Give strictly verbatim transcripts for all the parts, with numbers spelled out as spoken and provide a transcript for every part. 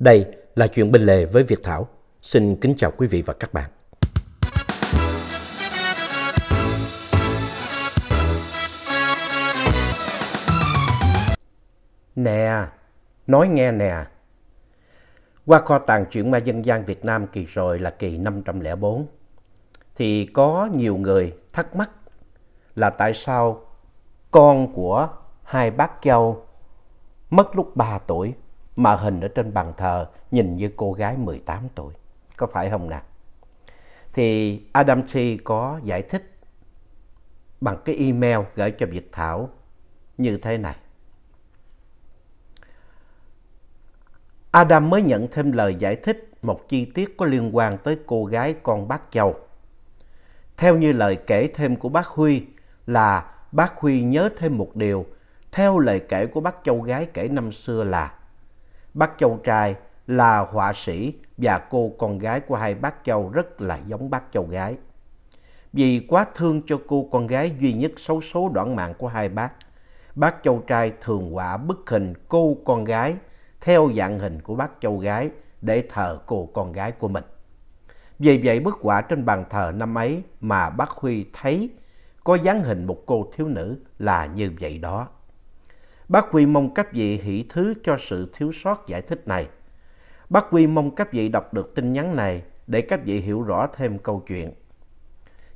Đây là chuyện bên lề với Việt Thảo. Xin kính chào quý vị và các bạn. Nè, nói nghe nè. Qua kho tàng chuyện ma dân gian Việt Nam kỳ rồi là kỳ năm trăm lẻ bốn. Thì có nhiều người thắc mắc là tại sao con của hai bác Châu mất lúc ba tuổi mà hình ở trên bàn thờ nhìn như cô gái mười tám tuổi. Có phải không nào? Thì Adam T. có giải thích bằng cái email gửi cho Việt Thảo như thế này. Adam mới nhận thêm lời giải thích một chi tiết có liên quan tới cô gái con bác Châu. Theo như lời kể thêm của bác Huy là bác Huy nhớ thêm một điều. Theo lời kể của bác Châu gái kể năm xưa là bác Châu trai là họa sĩ và cô con gái của hai bác Châu rất là giống bác Châu gái. Vì quá thương cho cô con gái duy nhất xấu số đoạn mạng của hai bác, bác Châu trai thường họa bức hình cô con gái theo dạng hình của bác Châu gái để thờ cô con gái của mình. Vì vậy bức họa trên bàn thờ năm ấy mà bác Huy thấy có dáng hình một cô thiếu nữ là như vậy đó. Bác Huy mong các vị hỷ thứ cho sự thiếu sót giải thích này. Bác Huy mong các vị đọc được tin nhắn này để các vị hiểu rõ thêm câu chuyện.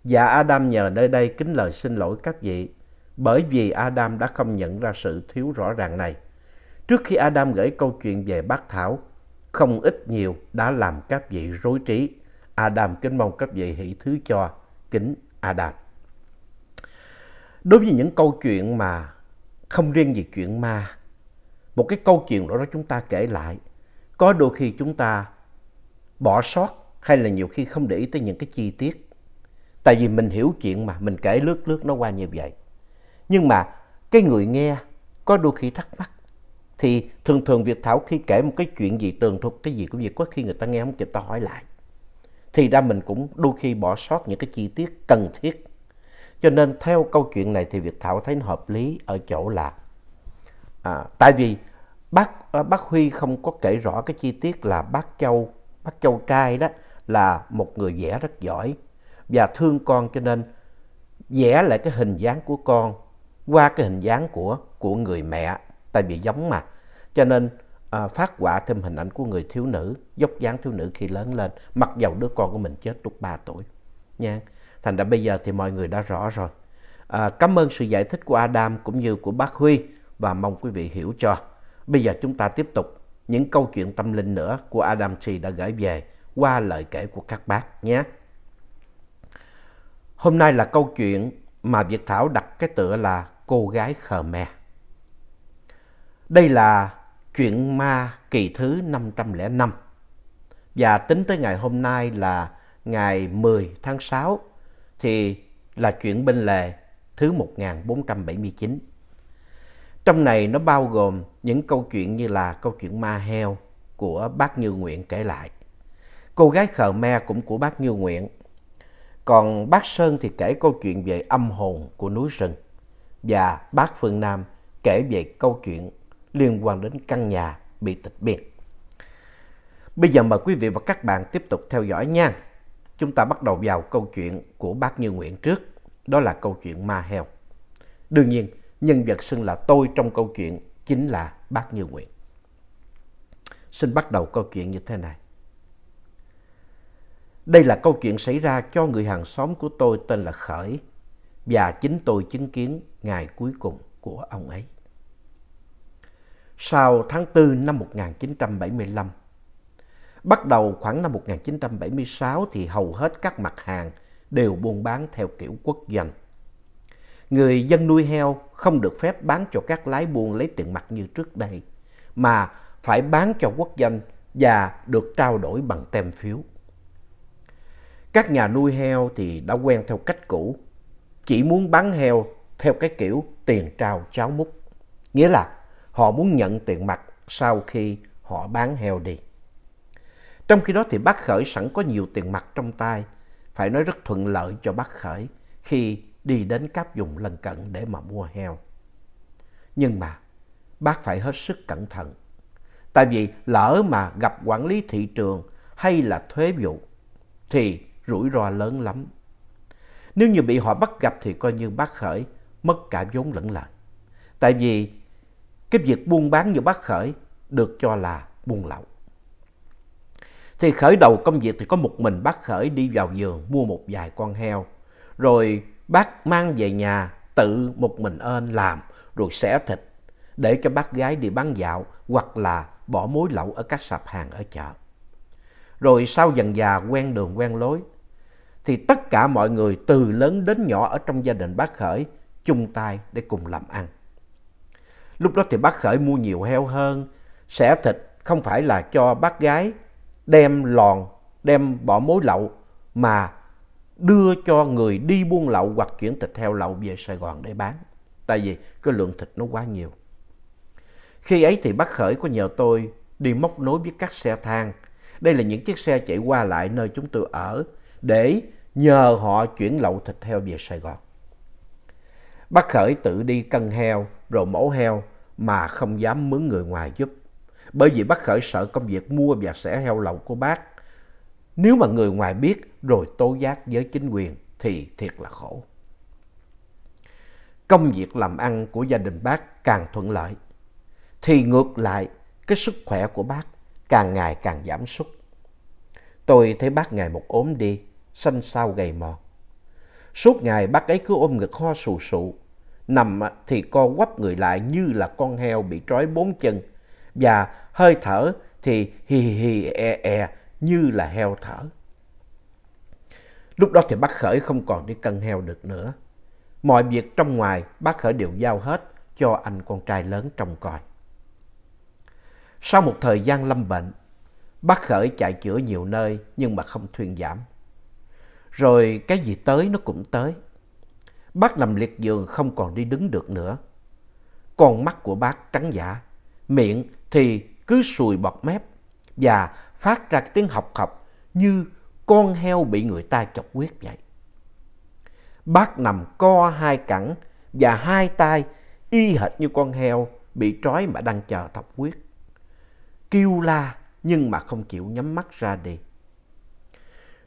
Và Adam nhờ nơi đây kính lời xin lỗi các vị, bởi vì Adam đã không nhận ra sự thiếu rõ ràng này. Trước khi Adam gửi câu chuyện về bác Thảo, không ít nhiều đã làm các vị rối trí. Adam kính mong các vị hỷ thứ cho, kính Adam. Đối với những câu chuyện mà không riêng gì chuyện ma, một cái câu chuyện đó, đó chúng ta kể lại, có đôi khi chúng ta bỏ sót hay là nhiều khi không để ý tới những cái chi tiết. Tại vì mình hiểu chuyện mà, mình kể lướt lướt nó qua như vậy. Nhưng mà cái người nghe có đôi khi thắc mắc. Thì thường thường Việt Thảo khi kể một cái chuyện gì, tường thuật cái gì của việc có khi người ta nghe không kịp ta hỏi lại. Thì ra mình cũng đôi khi bỏ sót những cái chi tiết cần thiết. Cho nên theo câu chuyện này thì Việt Thảo thấy nó hợp lý ở chỗ là à, tại vì bác, bác Huy không có kể rõ cái chi tiết là bác Châu, bác Châu trai đó là một người vẽ rất giỏi và thương con, cho nên vẽ lại cái hình dáng của con qua cái hình dáng của, của người mẹ, tại vì giống mà. Cho nên à, phát họa thêm hình ảnh của người thiếu nữ, dốc dáng thiếu nữ khi lớn lên, mặc dầu đứa con của mình chết lúc ba tuổi. Nha. Thành ra bây giờ thì mọi người đã rõ rồi. À, cảm ơn sự giải thích của Adam cũng như của bác Huy và mong quý vị hiểu cho. Bây giờ chúng ta tiếp tục những câu chuyện tâm linh nữa của Adam T. đã gửi về qua lời kể của các bác nhé. Hôm nay là câu chuyện mà Việt Thảo đặt cái tựa là cô gái Khmer. Đây là chuyện ma kỳ thứ năm trăm lẻ năm và tính tới ngày hôm nay là ngày mười tháng sáu thì là chuyện bên lề thứ một nghìn bốn trăm bảy mươi chín. Trong này nó bao gồm những câu chuyện như là câu chuyện ma heo của bác Như Nguyễn kể lại. Cô gái Khmer cũng của bác Như Nguyễn. Còn bác Sơn thì kể câu chuyện về âm hồn của núi rừng. Và bác Phương Nam kể về câu chuyện liên quan đến căn nhà bị tịch biên. Bây giờ mời quý vị và các bạn tiếp tục theo dõi nha. Chúng ta bắt đầu vào câu chuyện của bác Như Nguyễn trước, đó là câu chuyện ma heo. Đương nhiên, nhân vật xưng là tôi trong câu chuyện chính là bác Như Nguyễn. Xin bắt đầu câu chuyện như thế này. Đây là câu chuyện xảy ra cho người hàng xóm của tôi tên là Khởi, và chính tôi chứng kiến ngày cuối cùng của ông ấy. Sau tháng tư năm một nghìn chín trăm bảy mươi lăm, bắt đầu khoảng năm một nghìn chín trăm bảy mươi sáu thì hầu hết các mặt hàng đều buôn bán theo kiểu quốc doanh. Người dân nuôi heo không được phép bán cho các lái buôn lấy tiền mặt như trước đây, mà phải bán cho quốc doanh và được trao đổi bằng tem phiếu. Các nhà nuôi heo thì đã quen theo cách cũ, chỉ muốn bán heo theo cái kiểu tiền trao cháo múc. Nghĩa là họ muốn nhận tiền mặt sau khi họ bán heo đi. Trong khi đó thì bác Khởi sẵn có nhiều tiền mặt trong tay, phải nói rất thuận lợi cho bác Khởi khi đi đến các vùng lân cận để mà mua heo. Nhưng mà bác phải hết sức cẩn thận, Tại vì lỡ mà gặp quản lý thị trường hay là thuế vụ thì rủi ro lớn lắm. Nếu như bị họ bắt gặp thì coi như Bác Khởi mất cả vốn lẫn lợi. Tại vì cái việc buôn bán như Bác Khởi được cho là buôn lậu. Thì khởi đầu công việc thì có một mình Bác Khởi đi vào vườn mua một vài con heo. Rồi bác mang về nhà tự một mình ơn làm rồi xẻ thịt để cho bác gái đi bán dạo hoặc là bỏ mối lậu ở các sạp hàng ở chợ. Rồi sau dần dà quen đường quen lối thì tất cả mọi người từ lớn đến nhỏ ở trong gia đình Bác Khởi chung tay để cùng làm ăn. Lúc đó thì Bác Khởi mua nhiều heo hơn, xẻ thịt không phải là cho bác gái đem lòn, đem bỏ mối lậu mà đưa cho người đi buôn lậu hoặc chuyển thịt heo lậu về Sài Gòn để bán. Tại vì cái lượng thịt nó quá nhiều. Khi ấy thì Bác Khởi có nhờ tôi đi móc nối với các xe thang. Đây là những chiếc xe chạy qua lại nơi chúng tôi ở để nhờ họ chuyển lậu thịt heo về Sài Gòn. Bác Khởi tự đi cân heo rồi mổ heo mà không dám mướn người ngoài giúp. Bởi vì Bác Khởi sợ công việc mua và xẻ heo lậu của bác, nếu mà người ngoài biết rồi tố giác với chính quyền thì thiệt là khổ. Công việc làm ăn của gia đình bác càng thuận lợi thì ngược lại cái sức khỏe của bác càng ngày càng giảm sút. Tôi thấy bác ngày một ốm đi, xanh xao gầy mòn. Suốt ngày bác ấy cứ ôm ngực ho sù sụ, nằm thì co quắp người lại như là con heo bị trói bốn chân, và hơi thở thì hì hì e e như là heo thở. Lúc đó thì Bác Khởi không còn đi cân heo được nữa. Mọi việc trong ngoài Bác Khởi đều giao hết cho anh con trai lớn trông coi. Sau một thời gian lâm bệnh, Bác Khởi chạy chữa nhiều nơi nhưng mà không thuyên giảm. Rồi cái gì tới nó cũng tới. Bác nằm liệt giường không còn đi đứng được nữa. Con mắt của bác trắng dã, miệng thì cứ sùi bọt mép và phát ra tiếng học học như con heo bị người ta chọc huyết vậy. Bác nằm co hai cẳng và hai tay y hệt như con heo bị trói mà đang chờ thọc huyết. Kêu la nhưng mà không chịu nhắm mắt ra đi.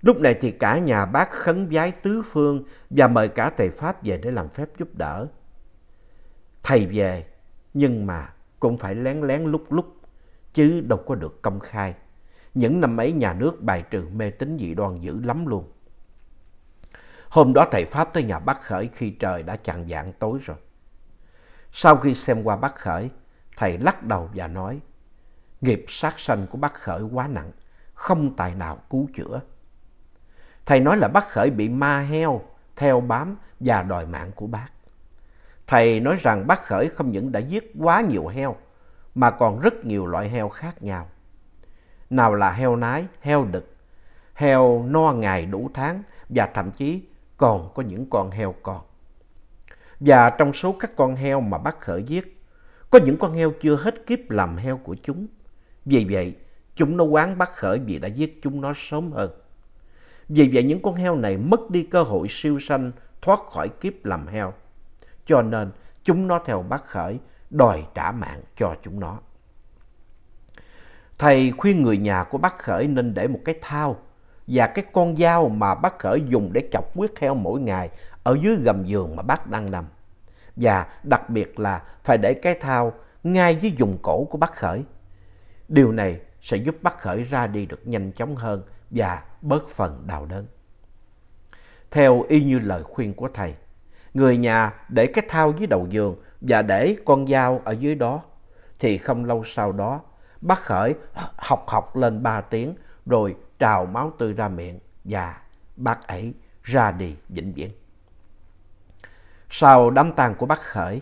Lúc này thì cả nhà bác khấn vái tứ phương và mời cả thầy Pháp về để làm phép giúp đỡ. Thầy về nhưng mà cũng phải lén lén lúc lúc chứ đâu có được công khai. Những năm ấy nhà nước bài trừ mê tín dị đoan dữ lắm luôn. Hôm đó thầy Pháp tới nhà Bác Khởi khi trời đã chạng vạng tối rồi. Sau khi xem qua Bác Khởi, thầy lắc đầu và nói nghiệp sát sanh của Bác Khởi quá nặng, không tài nào cứu chữa. Thầy nói là Bác Khởi bị ma heo theo bám và đòi mạng của bác. Thầy nói rằng Bác Khởi không những đã giết quá nhiều heo mà còn rất nhiều loại heo khác nhau. Nào là heo nái, heo đực, heo no ngày đủ tháng và thậm chí còn có những con heo con. Và trong số các con heo mà Bác Khởi giết, có những con heo chưa hết kiếp làm heo của chúng. Vì vậy, chúng nó oán Bác Khởi vì đã giết chúng nó sớm hơn. Vì vậy, những con heo này mất đi cơ hội siêu sanh thoát khỏi kiếp làm heo. Cho nên, chúng nó theo Bác Khởi đòi trả mạng cho chúng nó. Thầy khuyên người nhà của Bác Khởi nên để một cái thao và cái con dao mà Bác Khởi dùng để chọc huyết heo mỗi ngày ở dưới gầm giường mà bác đang nằm. Và đặc biệt là phải để cái thao ngay dưới vùng cổ của Bác Khởi. Điều này sẽ giúp Bác Khởi ra đi được nhanh chóng hơn và bớt phần đau đớn. Theo y như lời khuyên của thầy, người nhà để cái thao dưới đầu giường và để con dao ở dưới đó. Thì không lâu sau đó, Bác Khởi học học lên ba tiếng rồi trào máu tươi ra miệng và bác ấy ra đi vĩnh viễn. Sau đám tang của Bác Khởi,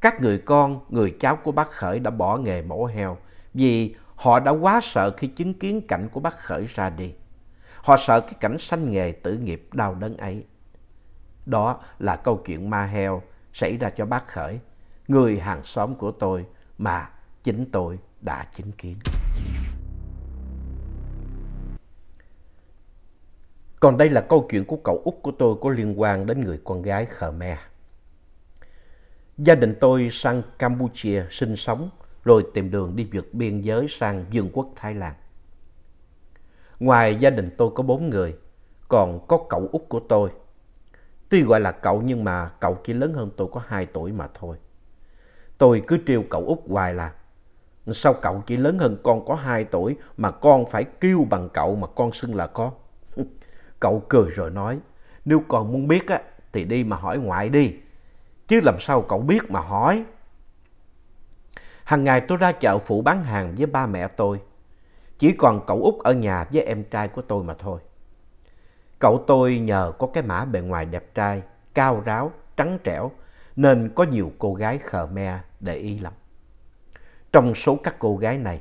các người con, người cháu của Bác Khởi đã bỏ nghề mổ heo vì họ đã quá sợ khi chứng kiến cảnh của Bác Khởi ra đi. Họ sợ cái cảnh sanh nghề tử nghiệp đau đớn ấy. Đó là câu chuyện ma heo xảy ra cho Bác Khởi, người hàng xóm của tôi mà chính tôi đã chứng kiến. Còn đây là câu chuyện của cậu út của tôi có liên quan đến người con gái Khmer. Gia đình tôi sang Campuchia sinh sống rồi tìm đường đi vượt biên giới sang Vương quốc Thái Lan. Ngoài gia đình tôi có bốn người, còn có cậu út của tôi. Tuy gọi là cậu nhưng mà cậu chỉ lớn hơn tôi có hai tuổi mà thôi. Tôi cứ trêu cậu út hoài là sao cậu chỉ lớn hơn con có hai tuổi mà con phải kêu bằng cậu mà con xưng là con. Cậu cười rồi nói, nếu con muốn biết á, thì đi mà hỏi ngoại đi, chứ làm sao cậu biết mà hỏi. Hằng ngày tôi ra chợ phụ bán hàng với ba mẹ tôi. Chỉ còn cậu út ở nhà với em trai của tôi mà thôi. Cậu tôi nhờ có cái mã bề ngoài đẹp trai, cao ráo, trắng trẻo, nên có nhiều cô gái Khmer để ý lắm. Trong số các cô gái này,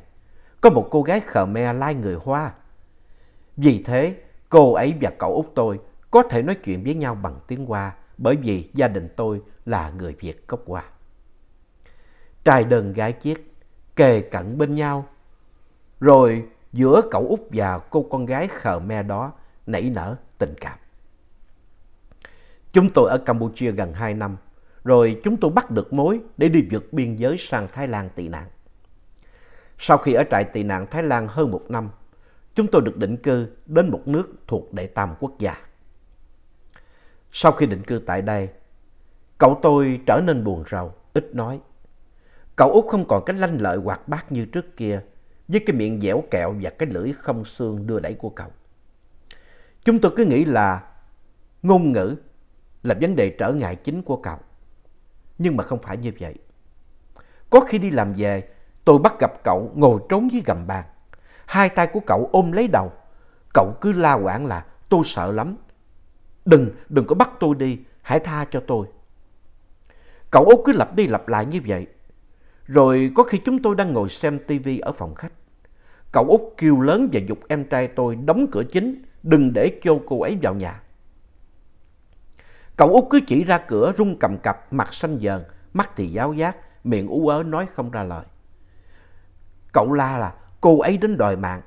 có một cô gái Khmer lai người Hoa. Vì thế, cô ấy và cậu út tôi có thể nói chuyện với nhau bằng tiếng Hoa, bởi vì gia đình tôi là người Việt gốc Hoa. Trai đơn gái chiếc, kề cận bên nhau. Rồi giữa cậu út và cô con gái Khmer đó nảy nở tình cảm. Chúng tôi ở Campuchia gần hai năm, rồi chúng tôi bắt được mối để đi vượt biên giới sang Thái Lan tị nạn. Sau khi ở trại tị nạn Thái Lan hơn một năm, chúng tôi được định cư đến một nước thuộc Đệ Tam Quốc gia. Sau khi định cư tại đây, cậu tôi trở nên buồn rầu, ít nói. Cậu út không còn cái lanh lợi hoạt bát như trước kia, với cái miệng dẻo kẹo và cái lưỡi không xương đưa đẩy của cậu. Chúng tôi cứ nghĩ là ngôn ngữ là vấn đề trở ngại chính của cậu. Nhưng mà không phải như vậy. Có khi đi làm về, tôi bắt gặp cậu ngồi trốn dưới gầm bàn. Hai tay của cậu ôm lấy đầu. Cậu cứ la oản là tôi sợ lắm. Đừng, đừng có bắt tôi đi, hãy tha cho tôi. Cậu út cứ lặp đi lặp lại như vậy. Rồi có khi chúng tôi đang ngồi xem tivi ở phòng khách. Cậu út kêu lớn và giục em trai tôi đóng cửa chính, đừng để cho cô ấy vào nhà. Cậu út cứ chỉ ra cửa run cầm cập, mặt xanh dờn, mắt thì giáo giác, miệng ú ớ nói không ra lời. Cậu la là cô ấy đến đòi mạng.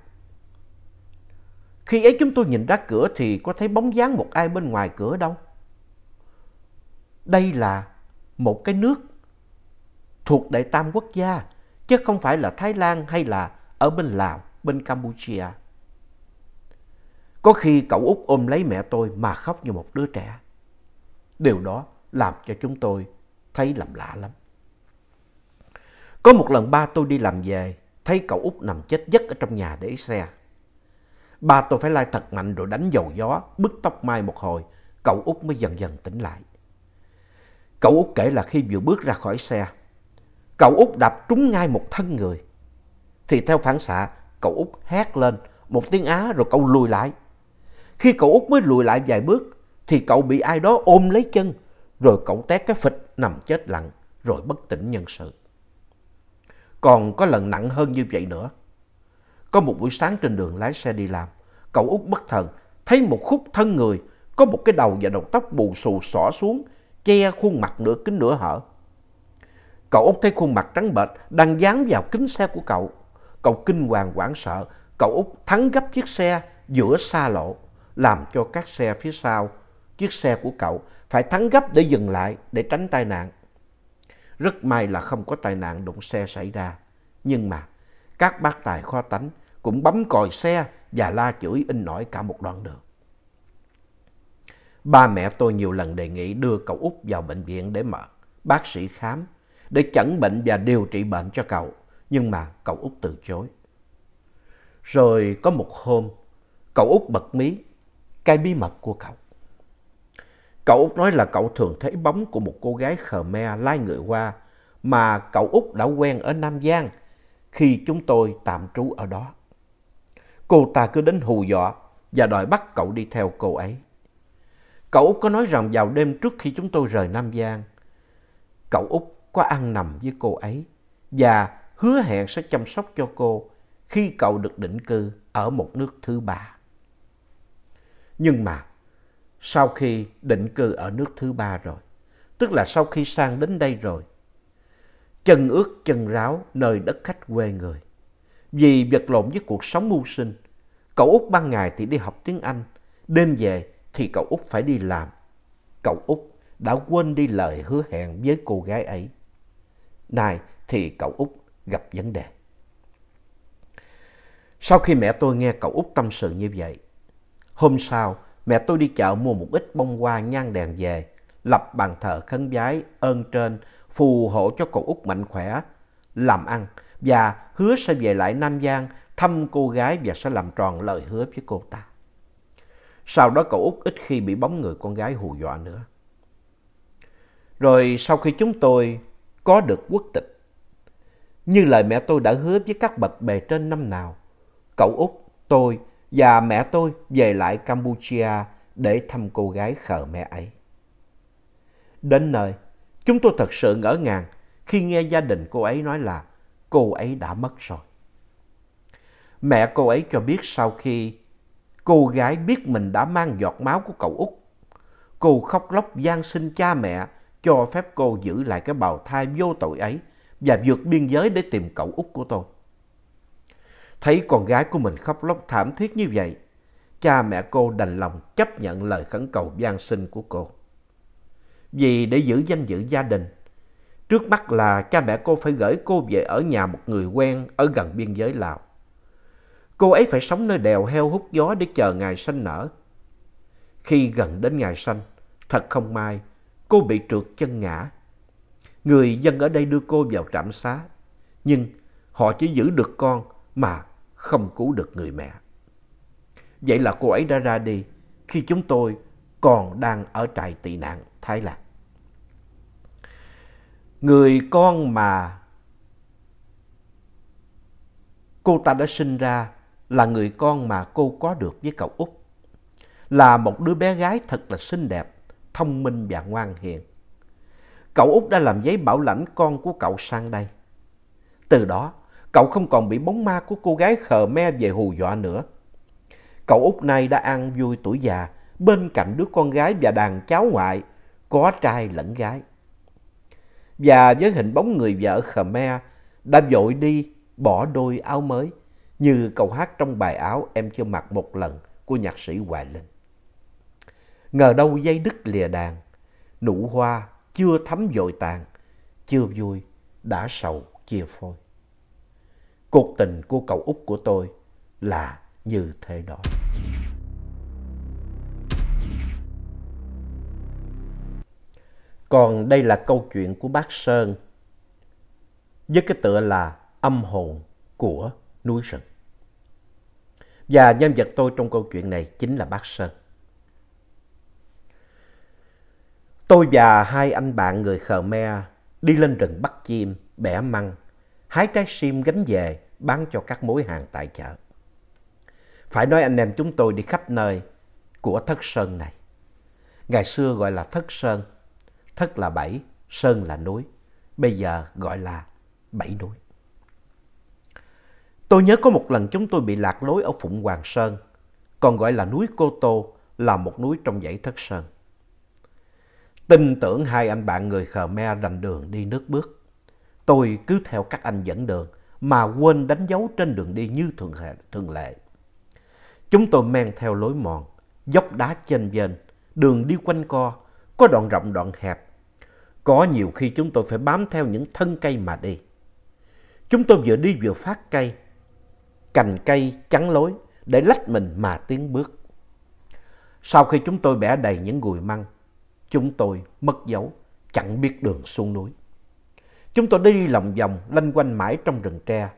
Khi ấy chúng tôi nhìn ra cửa thì có thấy bóng dáng một ai bên ngoài cửa đâu. Đây là một cái nước thuộc Đệ Tam Quốc gia, chứ không phải là Thái Lan hay là ở bên Lào, bên Campuchia. Có khi cậu út ôm lấy mẹ tôi mà khóc như một đứa trẻ. Điều đó làm cho chúng tôi thấy làm lạ lắm. Có một lần ba tôi đi làm về, thấy cậu út nằm chết giấc ở trong nhà để xe. Ba tôi phải lai thật mạnh rồi đánh dầu gió, bứt tóc mai một hồi, cậu út mới dần dần tỉnh lại. Cậu út kể là khi vừa bước ra khỏi xe, cậu út đạp trúng ngay một thân người. Thì theo phản xạ, cậu út hét lên một tiếng á rồi cậu lùi lại. Khi cậu út mới lùi lại vài bước, thì cậu bị ai đó ôm lấy chân, rồi cậu té cái phịch nằm chết lặng, rồi bất tỉnh nhân sự. Còn có lần nặng hơn như vậy nữa. Có một buổi sáng trên đường lái xe đi làm, cậu út bất thần, thấy một khúc thân người, có một cái đầu và đầu tóc bù xù xõa xuống, che khuôn mặt nửa kín nửa hở. Cậu út thấy khuôn mặt trắng bệch đang dán vào kính xe của cậu. Cậu kinh hoàng hoảng sợ, cậu út thắng gấp chiếc xe giữa xa lộ, làm cho các xe phía sau chiếc xe của cậu phải thắng gấp để dừng lại để tránh tai nạn. Rất may là không có tai nạn đụng xe xảy ra, nhưng mà các bác tài kho tánh cũng bấm còi xe và la chửi in nổi cả một đoạn đường. Ba mẹ tôi nhiều lần đề nghị đưa cậu út vào bệnh viện để mà bác sĩ khám, để chẩn bệnh và điều trị bệnh cho cậu, nhưng mà cậu út từ chối. Rồi có một hôm, cậu út bật mí cái bí mật của cậu. Cậu út nói là cậu thường thấy bóng của một cô gái Khmer lai người Hoa mà cậu út đã quen ở Nam Giang khi chúng tôi tạm trú ở đó. Cô ta cứ đến hù dọa và đòi bắt cậu đi theo cô ấy. Cậu út có nói rằng vào đêm trước khi chúng tôi rời Nam Giang, cậu út có ăn nằm với cô ấy và hứa hẹn sẽ chăm sóc cho cô khi cậu được định cư ở một nước thứ ba. Nhưng mà sau khi định cư ở nước thứ ba rồi, tức là sau khi sang đến đây rồi, chân ướt chân ráo nơi đất khách quê người. Vì vật lộn với cuộc sống mưu sinh, cậu út ban ngày thì đi học tiếng Anh, đêm về thì cậu út phải đi làm. Cậu út đã quên đi lời hứa hẹn với cô gái ấy. Này thì cậu út gặp vấn đề. Sau khi mẹ tôi nghe cậu út tâm sự như vậy, hôm sau mẹ tôi đi chợ mua một ít bông hoa nhang đèn về, lập bàn thờ khấn vái ơn trên phù hộ cho cậu út mạnh khỏe, làm ăn và hứa sẽ về lại Nam Giang thăm cô gái và sẽ làm tròn lời hứa với cô ta. Sau đó cậu út ít khi bị bóng người con gái hù dọa nữa. Rồi sau khi chúng tôi có được quốc tịch, như lời mẹ tôi đã hứa với các bậc bề trên năm nào, cậu út, tôi và mẹ tôi về lại Campuchia để thăm cô gái khờ mẹ ấy. Đến nơi, chúng tôi thật sự ngỡ ngàng khi nghe gia đình cô ấy nói là cô ấy đã mất rồi. Mẹ cô ấy cho biết sau khi cô gái biết mình đã mang giọt máu của cậu út, cô khóc lóc van xin cha mẹ cho phép cô giữ lại cái bào thai vô tội ấy và vượt biên giới để tìm cậu út của tôi. Thấy con gái của mình khóc lóc thảm thiết như vậy, cha mẹ cô đành lòng chấp nhận lời khẩn cầu van xin của cô. Vì để giữ danh dự gia đình, trước mắt là cha mẹ cô phải gửi cô về ở nhà một người quen ở gần biên giới Lào. Cô ấy phải sống nơi đèo heo hút gió để chờ ngày sanh nở. Khi gần đến ngày sanh, thật không may, cô bị trượt chân ngã. Người dân ở đây đưa cô vào trạm xá, nhưng họ chỉ giữ được con mà không cứu được người mẹ. Vậy là cô ấy đã ra đi khi chúng tôi còn đang ở trại tị nạn Thái Lan. Người con mà cô ta đã sinh ra là người con mà cô có được với cậu Út, là một đứa bé gái thật là xinh đẹp, thông minh và ngoan hiền. Cậu Út đã làm giấy bảo lãnh con của cậu sang đây. Từ đó, cậu không còn bị bóng ma của cô gái khờ me về hù dọa nữa. Cậu Út nay đã an vui tuổi già bên cạnh đứa con gái và đàn cháu ngoại, có trai lẫn gái. Và với hình bóng người vợ Khmer đã vội đi bỏ đôi áo mới, như câu hát trong bài Áo Em Chưa Mặc Một Lần của nhạc sĩ Hoài Linh. Ngờ đâu dây đứt lìa đàn, nụ hoa chưa thắm vội tàn, chưa vui đã sầu chia phôi. Cuộc tình của cậu út của tôi là như thế đó. Còn đây là câu chuyện của bác Sơn với cái tựa là Âm Hồn của núi rừng. Và nhân vật tôi trong câu chuyện này chính là bác Sơn. Tôi và hai anh bạn người Khmer đi lên rừng bắt chim, bẻ măng, hái trái sim gánh về bán cho các mối hàng tại chợ. Phải nói anh em chúng tôi đi khắp nơi của Thất Sơn này. Ngày xưa gọi là Thất Sơn. Thất là bảy, sơn là núi, bây giờ gọi là bảy núi. Tôi nhớ có một lần chúng tôi bị lạc lối ở Phụng Hoàng Sơn, còn gọi là núi Cô Tô, là một núi trong dãy Thất Sơn. Tin tưởng hai anh bạn người Khmer rành đường đi nước bước, tôi cứ theo các anh dẫn đường mà quên đánh dấu trên đường đi như thường lệ. Chúng tôi men theo lối mòn, dốc đá chênh vênh, đường đi quanh co, có đoạn rộng đoạn hẹp, có nhiều khi chúng tôi phải bám theo những thân cây mà đi. Chúng tôi vừa đi vừa phát cây, cành cây chắn lối để lách mình mà tiến bước. Sau khi chúng tôi bẻ đầy những gùi măng, chúng tôi mất dấu, chẳng biết đường xuống núi. Chúng tôi đi lòng vòng lanh quanh mãi trong rừng tre,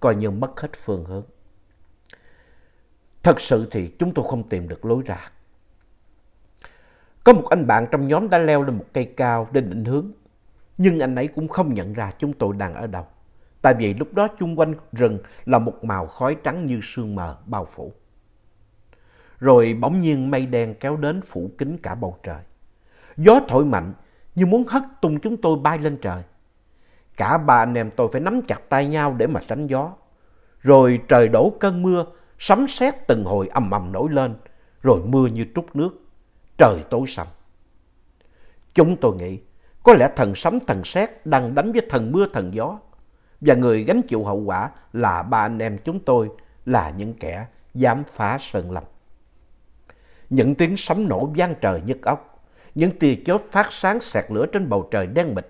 coi như mất hết phương hướng. Thật sự thì chúng tôi không tìm được lối ra. Có một anh bạn trong nhóm đã leo lên một cây cao để định hướng, nhưng anh ấy cũng không nhận ra chúng tôi đang ở đâu, tại vì lúc đó chung quanh rừng là một màu khói trắng như sương mờ bao phủ. Rồi bỗng nhiên mây đen kéo đến phủ kín cả bầu trời. Gió thổi mạnh như muốn hất tung chúng tôi bay lên trời. Cả ba anh em tôi phải nắm chặt tay nhau để mà tránh gió. Rồi trời đổ cơn mưa, sấm sét từng hồi ầm ầm nổi lên, rồi mưa như trút nước. Trời tối sầm. Chúng tôi nghĩ có lẽ thần sấm thần sét đang đánh với thần mưa thần gió, và người gánh chịu hậu quả là ba anh em chúng tôi, là những kẻ dám phá sơn lâm. Những tiếng sấm nổ vang trời nhức óc, những tia chớp phát sáng xẹt lửa trên bầu trời đen mịt.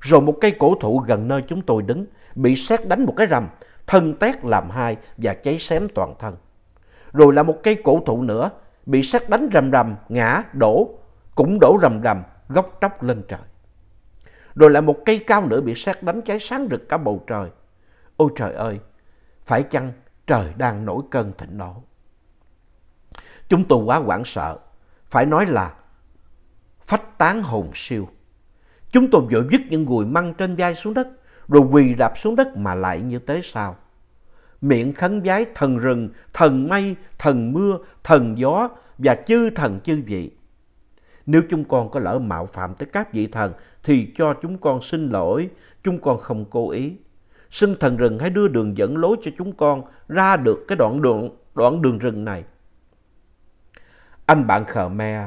rồi một cây cổ thụ gần nơi chúng tôi đứng bị sét đánh một cái rầm, thân tét làm hai và cháy xém toàn thân. Rồi là một cây cổ thụ nữa bị sét đánh rầm rầm, ngã, đổ, cũng đổ rầm rầm, góc tróc lên trời. Rồi lại một cây cao nữa bị sét đánh cháy sáng rực cả bầu trời. Ôi trời ơi, phải chăng trời đang nổi cơn thịnh nộ? Chúng tôi quá hoảng sợ, phải nói là phách tán hồn siêu. Chúng tôi vội vứt những gùi măng trên vai xuống đất, rồi quỳ rạp xuống đất mà lại như thế sao? Miệng khấn vái thần rừng, thần mây, thần mưa, thần gió và chư thần chư vị. Nếu chúng con có lỡ mạo phạm tới các vị thần thì cho chúng con xin lỗi, chúng con không cố ý. Xin thần rừng hãy đưa đường dẫn lối cho chúng con ra được cái đoạn đường, đoạn đường rừng này. Anh bạn Khmer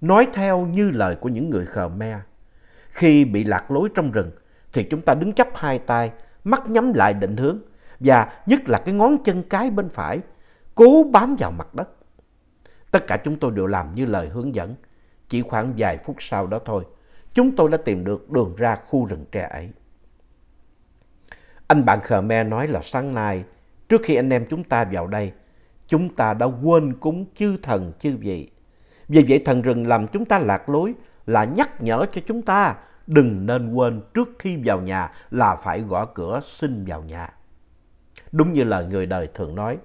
nói theo như lời của những người Khmer. Khi bị lạc lối trong rừng thì chúng ta đứng chắp hai tay, mắt nhắm lại định hướng và nhất là cái ngón chân cái bên phải, cố bám vào mặt đất. Tất cả chúng tôi đều làm như lời hướng dẫn. Chỉ khoảng vài phút sau đó thôi, chúng tôi đã tìm được đường ra khu rừng tre ấy. Anh bạn Khmer nói là sáng nay, trước khi anh em chúng ta vào đây, chúng ta đã quên cúng chư thần chư vị. Vì vậy thần rừng làm chúng ta lạc lối là nhắc nhở cho chúng ta đừng nên quên trước khi vào nhà là phải gõ cửa xin vào nhà. Đúng như lời người đời thường nói,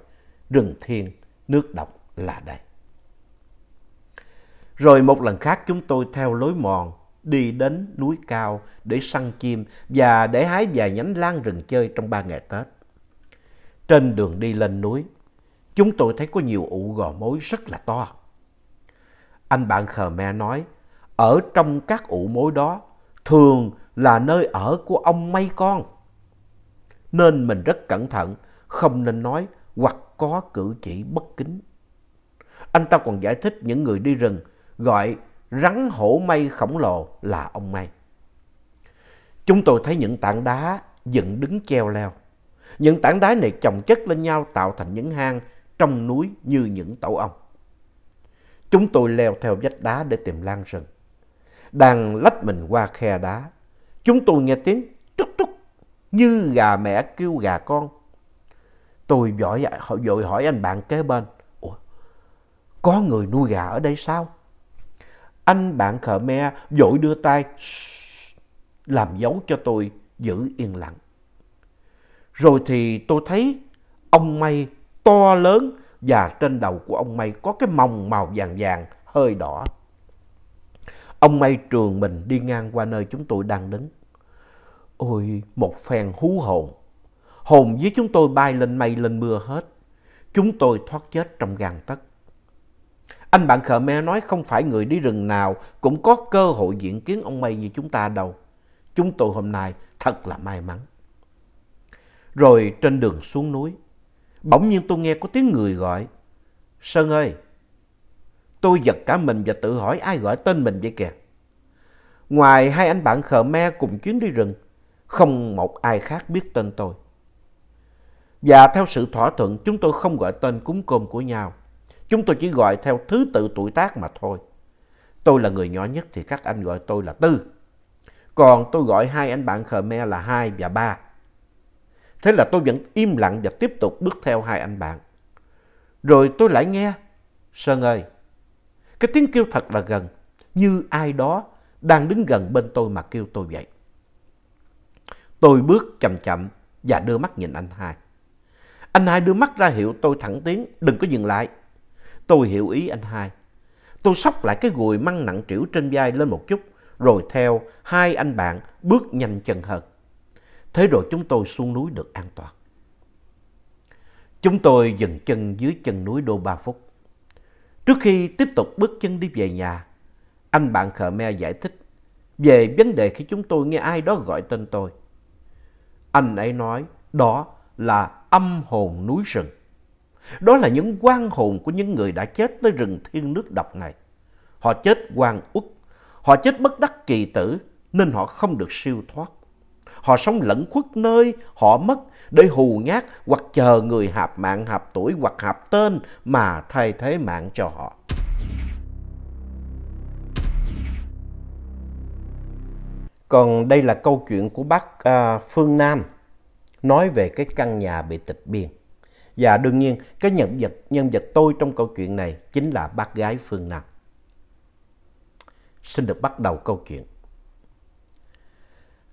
rừng thiên, nước độc là đây. Rồi một lần khác chúng tôi theo lối mòn đi đến núi cao để săn chim và để hái vài nhánh lan rừng chơi trong ba ngày Tết. Trên đường đi lên núi, chúng tôi thấy có nhiều ụ gò mối rất là to. Anh bạn Khmer nói, ở trong các ụ mối đó thường là nơi ở của ông mây con. Nên mình rất cẩn thận, không nên nói hoặc có cử chỉ bất kính. Anh ta còn giải thích những người đi rừng gọi rắn hổ mây khổng lồ là ông mây. Chúng tôi thấy những tảng đá dựng đứng treo leo. Những tảng đá này chồng chất lên nhau tạo thành những hang trong núi như những tổ ong. Chúng tôi leo theo vách đá để tìm lan rừng. Đang lách mình qua khe đá, chúng tôi nghe tiếng trúc trúc như gà mẹ kêu gà con. Tôi vội hỏi anh bạn kế bên, ủa, có người nuôi gà ở đây sao? Anh bạn Khmer vội đưa tay làm dấu cho tôi giữ yên lặng. Rồi thì tôi thấy ông mây to lớn và trên đầu của ông mây có cái mòng màu vàng vàng hơi đỏ. Ông mây trường mình đi ngang qua nơi chúng tôi đang đứng. Ôi, một phen hú hồn. Hồn với chúng tôi bay lên mây lên mưa hết. Chúng tôi thoát chết trong gang tấc. Anh bạn Khmer nói không phải người đi rừng nào cũng có cơ hội diện kiến ông mây như chúng ta đâu. Chúng tôi hôm nay thật là may mắn. Rồi trên đường xuống núi, bỗng nhiên tôi nghe có tiếng người gọi, Sơn ơi! Tôi giật cả mình và tự hỏi ai gọi tên mình vậy kìa. Ngoài hai anh bạn Khmer cùng chuyến đi rừng, không một ai khác biết tên tôi. Và theo sự thỏa thuận, chúng tôi không gọi tên cúng cơm của nhau. Chúng tôi chỉ gọi theo thứ tự tuổi tác mà thôi. Tôi là người nhỏ nhất thì các anh gọi tôi là Tư. Còn tôi gọi hai anh bạn Khmer là Hai và Ba. Thế là tôi vẫn im lặng và tiếp tục bước theo hai anh bạn. Rồi tôi lại nghe, Sơn ơi! Cái tiếng kêu thật là gần, như ai đó đang đứng gần bên tôi mà kêu tôi vậy. Tôi bước chậm chậm và đưa mắt nhìn anh Hai. Anh Hai đưa mắt ra hiệu tôi thẳng tiến, đừng có dừng lại. Tôi hiểu ý anh Hai. Tôi xốc lại cái gùi măng nặng trĩu trên vai lên một chút, rồi theo hai anh bạn bước nhanh chân hơn. Thế rồi chúng tôi xuống núi được an toàn. Chúng tôi dừng chân dưới chân núi Đô Ba Phúc. Trước khi tiếp tục bước chân đi về nhà, anh bạn Khmer giải thích về vấn đề khi chúng tôi nghe ai đó gọi tên tôi. Anh ấy nói đó là âm hồn núi rừng. Đó là những oan hồn của những người đã chết tới rừng thiên nước độc này. Họ chết oan uất, họ chết bất đắc kỳ tử nên họ không được siêu thoát. Họ sống lẩn khuất nơi họ mất để hù nhát hoặc chờ người hạp mạng, hạp tuổi hoặc hạp tên mà thay thế mạng cho họ. Còn đây là câu chuyện của bác à, Phương Nam nói về cái căn nhà bị tịch biên. Và đương nhiên cái nhân vật, nhân vật tôi trong câu chuyện này chính là bác gái Phương Nam. Xin được bắt đầu câu chuyện.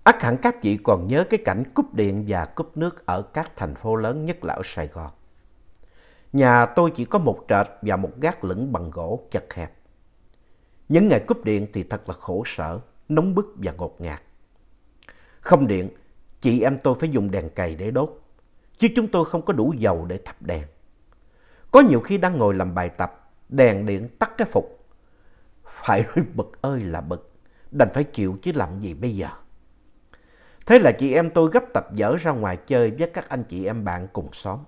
Ắt hẳn các chị còn nhớ cái cảnh cúp điện và cúp nước ở các thành phố lớn, nhất là ở Sài Gòn. Nhà tôi chỉ có một trệt và một gác lửng bằng gỗ chật hẹp. Những ngày cúp điện thì thật là khổ sở, nóng bức và ngột ngạt. Không điện, chị em tôi phải dùng đèn cầy để đốt, chứ chúng tôi không có đủ dầu để thắp đèn. Có nhiều khi đang ngồi làm bài tập, đèn điện tắt cái phục. Phải nói bực ơi là bực, đành phải chịu chứ làm gì bây giờ. Thế là chị em tôi gấp tập dở ra ngoài chơi với các anh chị em bạn cùng xóm.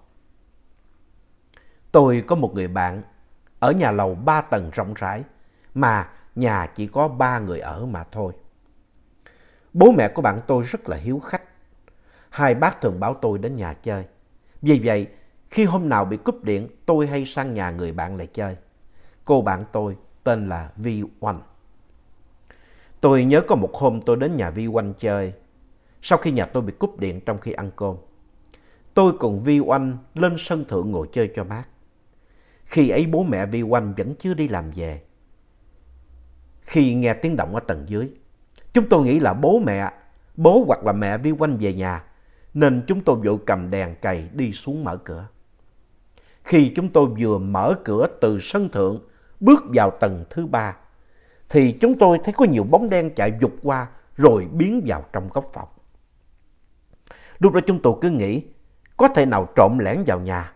Tôi có một người bạn ở nhà lầu ba tầng rộng rãi, mà nhà chỉ có ba người ở mà thôi. Bố mẹ của bạn tôi rất là hiếu khách. Hai bác thường bảo tôi đến nhà chơi. Vì vậy, khi hôm nào bị cúp điện, tôi hay sang nhà người bạn lại chơi. Cô bạn tôi tên là Vy Oanh. Tôi nhớ có một hôm tôi đến nhà Vy Oanh chơi, sau khi nhà tôi bị cúp điện trong khi ăn cơm. Tôi cùng Vy Oanh lên sân thượng ngồi chơi cho mát. Khi ấy bố mẹ Vy Oanh vẫn chưa đi làm về. Khi nghe tiếng động ở tầng dưới, chúng tôi nghĩ là bố mẹ, bố hoặc là mẹ Vy Oanh về nhà, nên chúng tôi vội cầm đèn cầy đi xuống mở cửa. Khi chúng tôi vừa mở cửa từ sân thượng bước vào tầng thứ ba, thì chúng tôi thấy có nhiều bóng đen chạy vụt qua rồi biến vào trong góc phòng. Lúc đó chúng tôi cứ nghĩ có thể nào trộm lẻn vào nhà,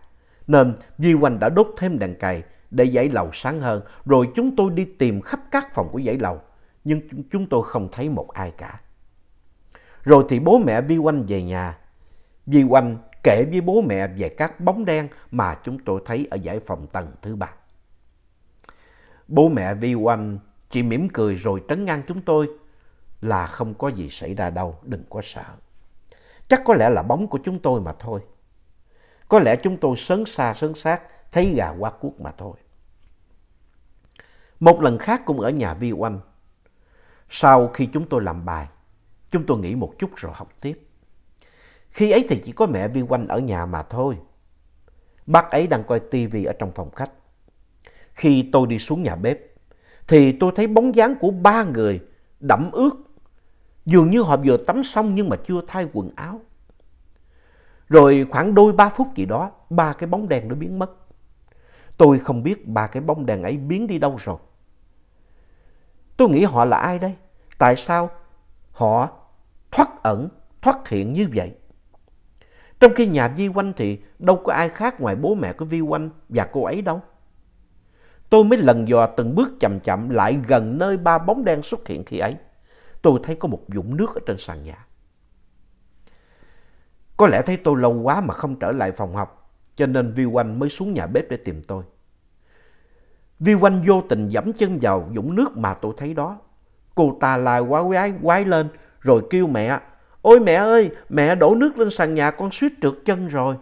nên Vy Oanh đã đốt thêm đèn cầy để dãy lầu sáng hơn, rồi chúng tôi đi tìm khắp các phòng của dãy lầu, nhưng chúng tôi không thấy một ai cả. Rồi thì bố mẹ Vy Oanh về nhà. Vy Oanh kể với bố mẹ về các bóng đen mà chúng tôi thấy ở dãy phòng tầng thứ ba. Bố mẹ Vy Oanh chỉ mỉm cười rồi trấn an chúng tôi là không có gì xảy ra đâu, đừng có sợ. Chắc có lẽ là bóng của chúng tôi mà thôi. Có lẽ chúng tôi sớm xa sớm sát, thấy gà qua cuốc mà thôi. Một lần khác cũng ở nhà Vy Oanh. Sau khi chúng tôi làm bài, chúng tôi nghỉ một chút rồi học tiếp. Khi ấy thì chỉ có mẹ Vy Oanh ở nhà mà thôi. Bác ấy đang coi tivi ở trong phòng khách. Khi tôi đi xuống nhà bếp, thì tôi thấy bóng dáng của ba người đẫm ướt. Dường như họ vừa tắm xong nhưng mà chưa thay quần áo. Rồi khoảng đôi ba phút gì đó, ba cái bóng đen nó biến mất. Tôi không biết ba cái bóng đen ấy biến đi đâu rồi. Tôi nghĩ họ là ai đây? Tại sao họ thoát ẩn, thoát hiện như vậy? Trong khi nhà Vy Oanh thì đâu có ai khác ngoài bố mẹ của Vy Oanh và cô ấy đâu. Tôi mới lần dò từng bước chậm chậm lại gần nơi ba bóng đen xuất hiện khi ấy. Tôi thấy có một vũng nước ở trên sàn nhà. Có lẽ thấy tôi lâu quá mà không trở lại phòng học, cho nên Vy Oanh mới xuống nhà bếp để tìm tôi. Vy Oanh vô tình dẫm chân vào vũng nước mà tôi thấy đó. Cô ta la quá quái, quái lên rồi kêu mẹ. Ôi mẹ ơi, mẹ đổ nước lên sàn nhà con suýt trượt chân rồi.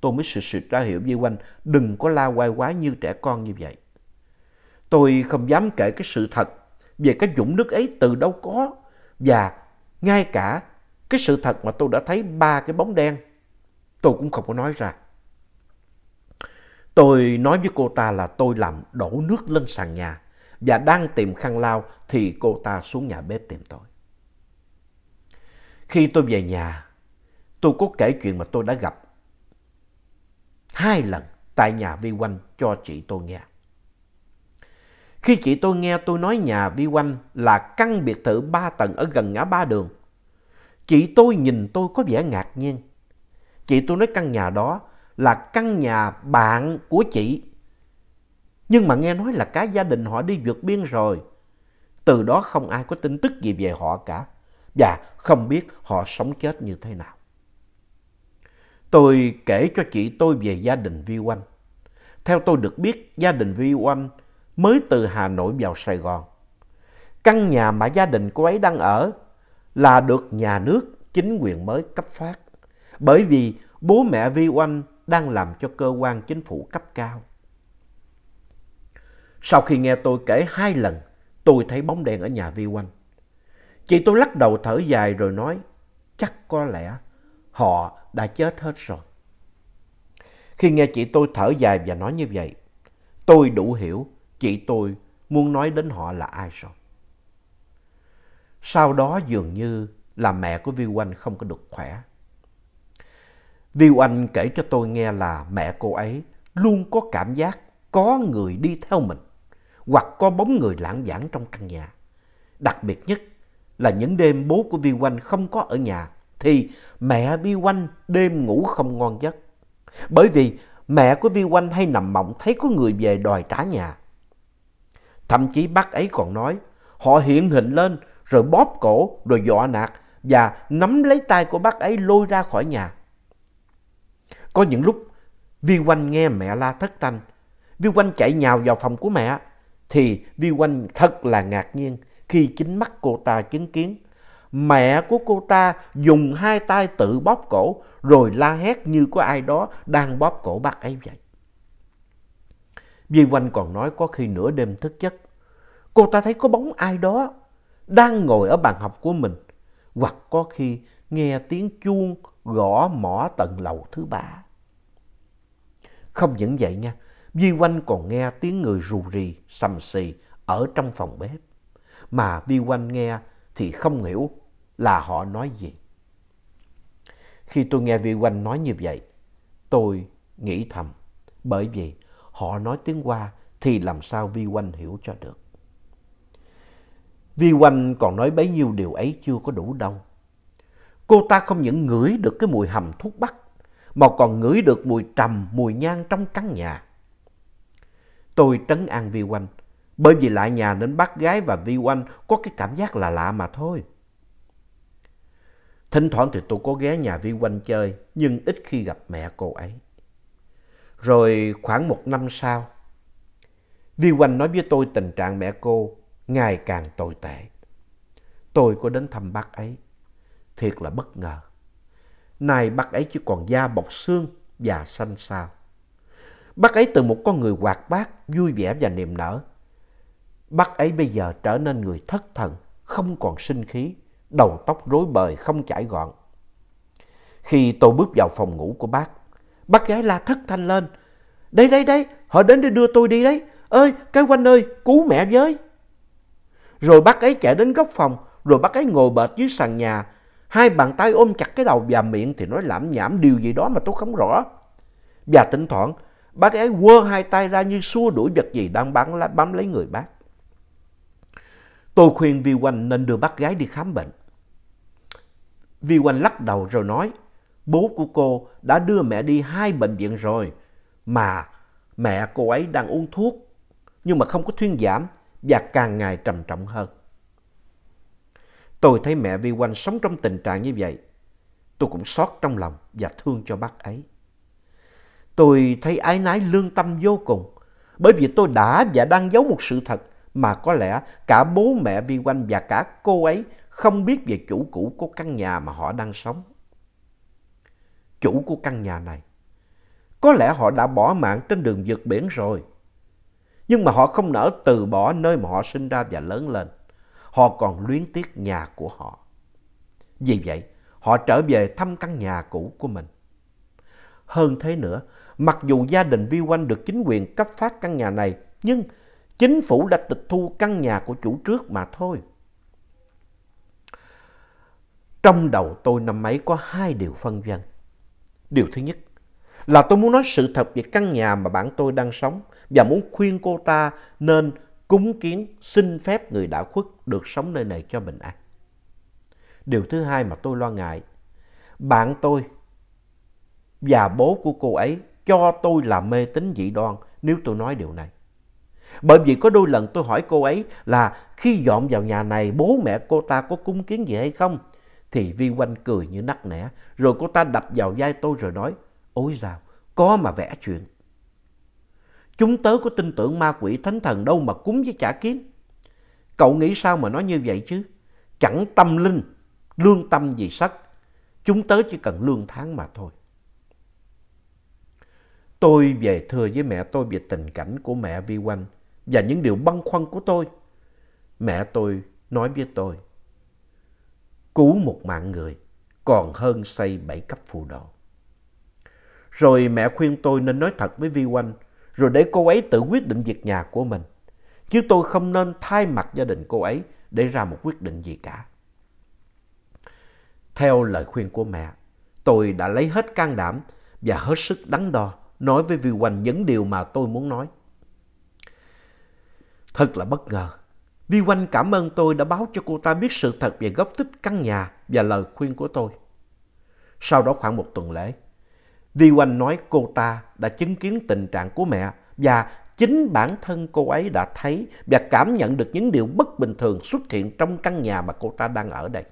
Tôi mới sụt sụt ra hiệu Vy Oanh đừng có la quái quái như trẻ con như vậy. Tôi không dám kể cái sự thật về cái vũng nước ấy từ đâu có, và ngay cả cái sự thật mà tôi đã thấy ba cái bóng đen, tôi cũng không có nói ra. Tôi nói với cô ta là tôi làm đổ nước lên sàn nhà và đang tìm khăn lau thì cô ta xuống nhà bếp tìm tôi. Khi tôi về nhà, tôi có kể chuyện mà tôi đã gặp hai lần tại nhà Vy Oanh cho chị tôi nghe. Khi chị tôi nghe tôi nói nhà Vy Oanh là căn biệt thự ba tầng ở gần ngã ba đường, chị tôi nhìn tôi có vẻ ngạc nhiên. Chị tôi nói căn nhà đó là căn nhà bạn của chị, nhưng mà nghe nói là cả gia đình họ đi vượt biên rồi. Từ đó không ai có tin tức gì về họ cả, và không biết họ sống chết như thế nào. Tôi kể cho chị tôi về gia đình Vy Oanh. Theo tôi được biết, gia đình Vy Oanh mới từ Hà Nội vào Sài Gòn. Căn nhà mà gia đình cô ấy đang ở là được nhà nước, chính quyền mới cấp phát, bởi vì bố mẹ Vy Oanh đang làm cho cơ quan chính phủ cấp cao. Sau khi nghe tôi kể hai lần, tôi thấy bóng đen ở nhà Vy Oanh. Chị tôi lắc đầu thở dài rồi nói, chắc có lẽ họ đã chết hết rồi. Khi nghe chị tôi thở dài và nói như vậy, tôi đủ hiểu chị tôi muốn nói đến họ là ai rồi. Sau đó dường như là mẹ của Vy Oanh không có được khỏe. Vy Oanh kể cho tôi nghe là mẹ cô ấy luôn có cảm giác có người đi theo mình hoặc có bóng người lảng vảng trong căn nhà. Đặc biệt nhất là những đêm bố của Vy Oanh không có ở nhà thì mẹ Vy Oanh đêm ngủ không ngon giấc. Bởi vì mẹ của Vy Oanh hay nằm mộng thấy có người về đòi trả nhà. Thậm chí bác ấy còn nói họ hiện hình lên rồi bóp cổ rồi dọa nạt và nắm lấy tay của bác ấy lôi ra khỏi nhà. Có những lúc Vy Oanh nghe mẹ la thất thanh, Vy Oanh chạy nhào vào phòng của mẹ, thì Vy Oanh thật là ngạc nhiên khi chính mắt cô ta chứng kiến mẹ của cô ta dùng hai tay tự bóp cổ rồi la hét như có ai đó đang bóp cổ bác ấy vậy. Vy Oanh còn nói có khi nửa đêm thức giấc, cô ta thấy có bóng ai đó đang ngồi ở bàn học của mình, hoặc có khi nghe tiếng chuông gõ mõ tầng lầu thứ ba. Không những vậy nha, Vy Oanh còn nghe tiếng người rù rì, sầm xì ở trong phòng bếp. Mà Vy Oanh nghe thì không hiểu là họ nói gì. Khi tôi nghe Vy Oanh nói như vậy, tôi nghĩ thầm, bởi vì họ nói tiếng Hoa thì làm sao Vy Oanh hiểu cho được. Vy Oanh còn nói bấy nhiêu điều ấy chưa có đủ đâu. Cô ta không những ngửi được cái mùi hầm thuốc bắc, mà còn ngửi được mùi trầm, mùi nhang trong căn nhà. Tôi trấn an Vy Oanh, bởi vì lại nhà nên bác gái và Vy Oanh có cái cảm giác là lạ mà thôi. Thỉnh thoảng thì tôi có ghé nhà Vy Oanh chơi, nhưng ít khi gặp mẹ cô ấy. Rồi khoảng một năm sau, Vy Oanh nói với tôi tình trạng mẹ cô ngày càng tồi tệ. Tôi có đến thăm bác ấy, thiệt là bất ngờ. Nay bác ấy chỉ còn da bọc xương và xanh xao. Bác ấy từ một con người hoạt bát, vui vẻ và niềm nở, bác ấy bây giờ trở nên người thất thần, không còn sinh khí, đầu tóc rối bời không chải gọn. Khi tôi bước vào phòng ngủ của bác, bác gái la thất thanh lên, "Đây đây đây, họ đến để đưa tôi đi đấy. Ơi, cái Oanh ơi, cứu mẹ với." Rồi bác ấy chạy đến góc phòng, rồi bác ấy ngồi bệt dưới sàn nhà, hai bàn tay ôm chặt cái đầu và miệng thì nói lảm nhảm điều gì đó mà tôi không rõ. Và thỉnh thoảng, bác ấy quơ hai tay ra như xua đuổi vật gì đang bám lấy người bác. Tôi khuyên Vy Oanh nên đưa bác gái đi khám bệnh. Vy Oanh lắc đầu rồi nói, bố của cô đã đưa mẹ đi hai bệnh viện rồi, mà mẹ cô ấy đang uống thuốc, nhưng mà không có thuyên giảm và càng ngày trầm trọng hơn. Tôi thấy mẹ Vy Oanh sống trong tình trạng như vậy, tôi cũng xót trong lòng và thương cho bác ấy. Tôi thấy áy náy lương tâm vô cùng, bởi vì tôi đã và đang giấu một sự thật mà có lẽ cả bố mẹ Vy Oanh và cả cô ấy không biết về chủ cũ của căn nhà mà họ đang sống. Chủ của căn nhà này, có lẽ họ đã bỏ mạng trên đường vượt biển rồi, nhưng mà họ không nỡ từ bỏ nơi mà họ sinh ra và lớn lên. Họ còn luyến tiếc nhà của họ. Vì vậy, họ trở về thăm căn nhà cũ của mình. Hơn thế nữa, mặc dù gia đình Vy Oanh được chính quyền cấp phát căn nhà này, nhưng chính phủ đã tịch thu căn nhà của chủ trước mà thôi. Trong đầu tôi năm ấy có hai điều phân vân. Điều thứ nhất là tôi muốn nói sự thật về căn nhà mà bạn tôi đang sống và muốn khuyên cô ta nên cúng kiến xin phép người đã khuất được sống nơi này cho bình an. Điều thứ hai mà tôi lo ngại, bạn tôi và bố của cô ấy cho tôi là mê tín dị đoan nếu tôi nói điều này. Bởi vì có đôi lần tôi hỏi cô ấy là khi dọn vào nhà này bố mẹ cô ta có cúng kiến gì hay không, thì Vy Oanh cười như nắc nẻ, rồi cô ta đập vào vai tôi rồi nói, ôi dào, có mà vẽ chuyện. Chúng tớ có tin tưởng ma quỷ thánh thần đâu mà cúng với trả kiến. Cậu nghĩ sao mà nói như vậy chứ? Chẳng tâm linh, lương tâm gì sắc. Chúng tớ chỉ cần lương tháng mà thôi. Tôi về thưa với mẹ tôi về tình cảnh của mẹ Vy Oanh và những điều băn khoăn của tôi. Mẹ tôi nói với tôi, Cứu một mạng người còn hơn xây bảy cấp phù độ. Rồi mẹ khuyên tôi nên nói thật với Vy Oanh, rồi để cô ấy tự quyết định việc nhà của mình. Chứ tôi không nên thay mặt gia đình cô ấy để ra một quyết định gì cả. Theo lời khuyên của mẹ, tôi đã lấy hết can đảm và hết sức đắn đo nói với Vy Oanh những điều mà tôi muốn nói. Thật là bất ngờ, Vy Oanh cảm ơn tôi đã báo cho cô ta biết sự thật về gốc tích căn nhà và lời khuyên của tôi. Sau đó khoảng một tuần lễ, Vy Oanh nói cô ta đã chứng kiến tình trạng của mẹ và chính bản thân cô ấy đã thấy và cảm nhận được những điều bất bình thường xuất hiện trong căn nhà mà cô ta đang ở đây.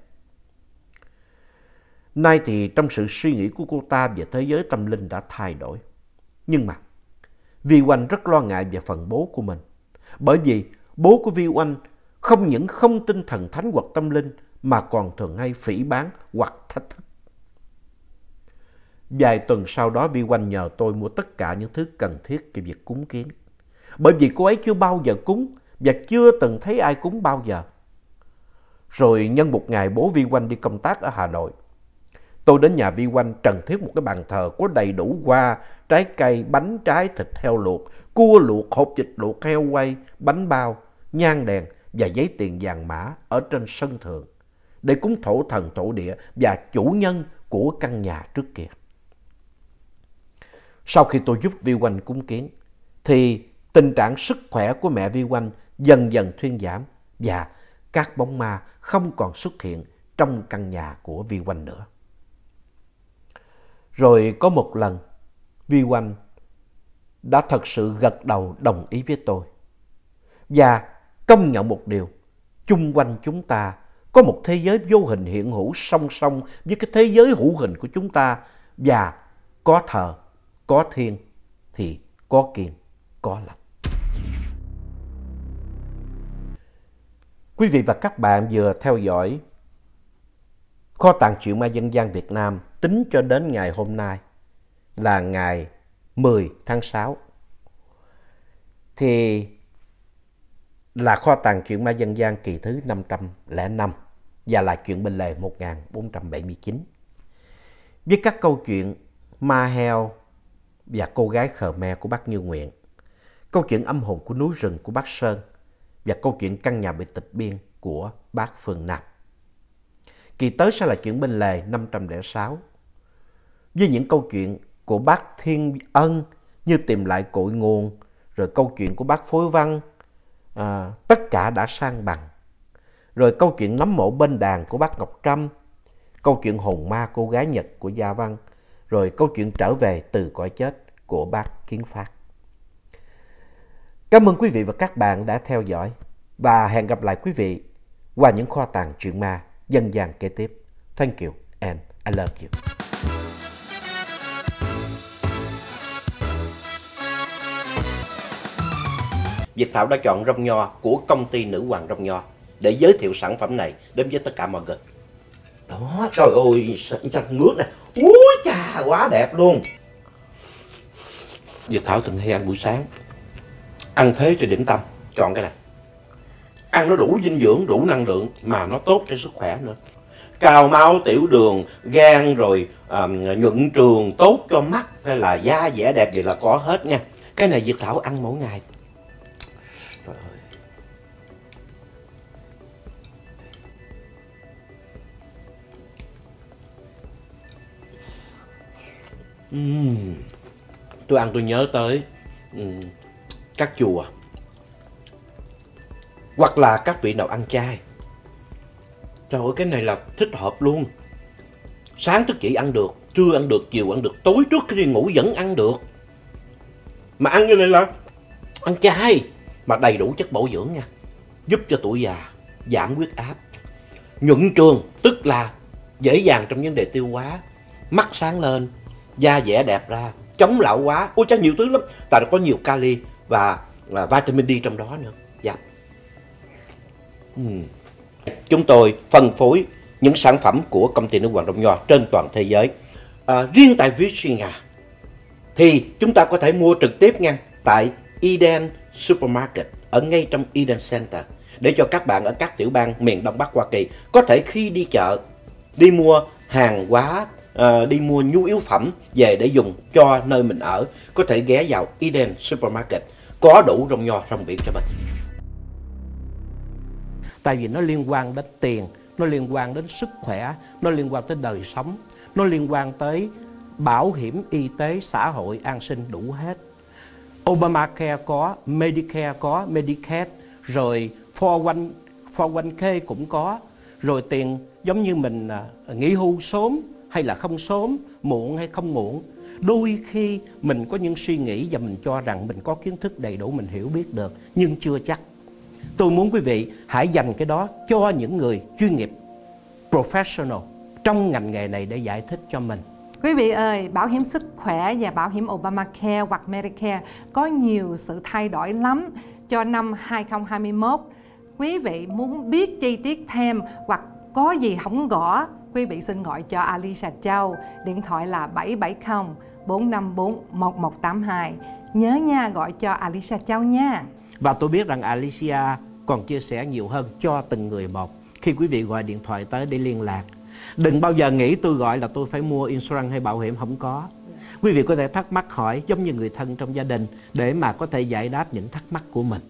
Nay thì trong sự suy nghĩ của cô ta về thế giới tâm linh đã thay đổi. Nhưng mà Vy Oanh rất lo ngại về phần bố của mình. Bởi vì bố của Vy Oanh không những không tin thần thánh hoặc tâm linh mà còn thường hay phỉ báng hoặc thách thức. Vài tuần sau đó Vy Oanh nhờ tôi mua tất cả những thứ cần thiết cho việc cúng kiến. Bởi vì cô ấy chưa bao giờ cúng và chưa từng thấy ai cúng bao giờ. Rồi nhân một ngày bố Vy Oanh đi công tác ở Hà Nội, tôi đến nhà Vy Oanh trần thiết một cái bàn thờ có đầy đủ hoa, trái cây, bánh trái, thịt heo luộc, cua luộc, hột vịt luộc, heo quay, bánh bao, nhang đèn và giấy tiền vàng mã ở trên sân thượng để cúng thổ thần thổ địa và chủ nhân của căn nhà trước kia. Sau khi tôi giúp Vy Oanh cúng kiến thì tình trạng sức khỏe của mẹ Vy Oanh dần dần thuyên giảm và các bóng ma không còn xuất hiện trong căn nhà của Vy Oanh nữa. Rồi có một lần, Vy Oanh đã thật sự gật đầu đồng ý với tôi và công nhận một điều, chung quanh chúng ta có một thế giới vô hình hiện hữu song song với cái thế giới hữu hình của chúng ta và có thờ, có thiên thì có kiên, có lành. Quý vị và các bạn vừa theo dõi Kho tàng chuyện ma dân gian Việt Nam tính cho đến ngày hôm nay là ngày mười tháng sáu. Thì là Kho tàng chuyện ma dân gian kỳ thứ năm trăm lẻ năm và là chuyện Bên Lề một nghìn bốn trăm bảy mươi chín. Với các câu chuyện ma heo và cô gái Khmer của bác Như Nguyễn, câu chuyện âm hồn của núi rừng của bác Sơn và câu chuyện căn nhà bị tịch biên của bác Phương Nam. Kỳ tới sẽ là chuyện Bên Lề năm trăm lẻ sáu với những câu chuyện của bác Thiên Ân như tìm lại cội nguồn, rồi câu chuyện của bác Phối Văn à, tất cả đã sang bằng, rồi câu chuyện nấm mộ bên đàn của bác Ngọc Trâm, câu chuyện hồn ma cô gái Nhật của Gia Văn, rồi câu chuyện trở về từ cõi chết của bác Kiến Phát. Cảm ơn quý vị và các bạn đã theo dõi và hẹn gặp lại quý vị qua những Kho tàng chuyện ma dân gian kế tiếp. Thank you and I love you. Việt Thảo đã chọn rong nho của công ty Nữ Hoàng Rong Nho để giới thiệu sản phẩm này đến với tất cả mọi người. Đó, trời ơi, ngước này. Úi chà, quá đẹp luôn. Việt Thảo thường hay ăn buổi sáng, ăn thế cho điểm tâm, chọn cái này. Ăn nó đủ dinh dưỡng, đủ năng lượng mà nó tốt cho sức khỏe nữa. Cao máu, tiểu đường, gan rồi uh, nhuận trường, tốt cho mắt hay là da vẻ đẹp vậy là có hết nha. Cái này Việt Thảo ăn mỗi ngày. Uhm. Tôi ăn tôi nhớ tới uhm, các chùa hoặc là các vị nào ăn chay. Trời ơi, cái này là thích hợp luôn. Sáng thức dậy ăn được, trưa ăn được, chiều ăn được, tối trước khi đi ngủ vẫn ăn được. Mà ăn như này là ăn chay mà đầy đủ chất bổ dưỡng nha, giúp cho tuổi già, giảm huyết áp, nhuận trường tức là dễ dàng trong vấn đề tiêu hóa, mắt sáng lên, da dẻ đẹp ra, chống lão hóa. Ôi chắc nhiều thứ lắm, tại nó có nhiều kali và là vitamin D trong đó nữa. Dạ. uhm. Chúng tôi phân phối những sản phẩm của công ty Nữ Hoàng Rong Nho trên toàn thế giới. à, Riêng tại Virginia thì chúng ta có thể mua trực tiếp nha, tại Eden Supermarket ở ngay trong Eden Center, để cho các bạn ở các tiểu bang miền Đông Bắc Hoa Kỳ có thể khi đi chợ đi mua hàng hóa, uh, đi mua nhu yếu phẩm về để dùng cho nơi mình ở, có thể ghé vào Eden Supermarket, có đủ rong nho rong biển cho mình. Tại vì nó liên quan đến tiền, nó liên quan đến sức khỏe, nó liên quan tới đời sống, nó liên quan tới bảo hiểm y tế, xã hội, an sinh đủ hết. Obamacare có, Medicare có, Medicaid, rồi bốn không một k cũng có, rồi tiền giống như mình nghỉ hưu sớm hay là không sớm, muộn hay không muộn. Đôi khi mình có những suy nghĩ và mình cho rằng mình có kiến thức đầy đủ, mình hiểu biết được, nhưng chưa chắc. Tôi muốn quý vị hãy dành cái đó cho những người chuyên nghiệp, professional trong ngành nghề này để giải thích cho mình. Quý vị ơi, bảo hiểm sức khỏe và bảo hiểm Obamacare hoặc Medicare có nhiều sự thay đổi lắm cho năm hai không hai mốt. Quý vị muốn biết chi tiết thêm hoặc có gì không rõ, quý vị xin gọi cho Alicia Châu, điện thoại là bảy bảy không bốn năm bốn một một tám hai. Nhớ nha, gọi cho Alicia Châu nha. Và tôi biết rằng Alicia còn chia sẻ nhiều hơn cho từng người một. Khi quý vị gọi điện thoại tới để liên lạc, đừng bao giờ nghĩ tôi gọi là tôi phải mua insurance hay bảo hiểm, không có. Quý vị có thể thắc mắc hỏi giống như người thân trong gia đình để mà có thể giải đáp những thắc mắc của mình.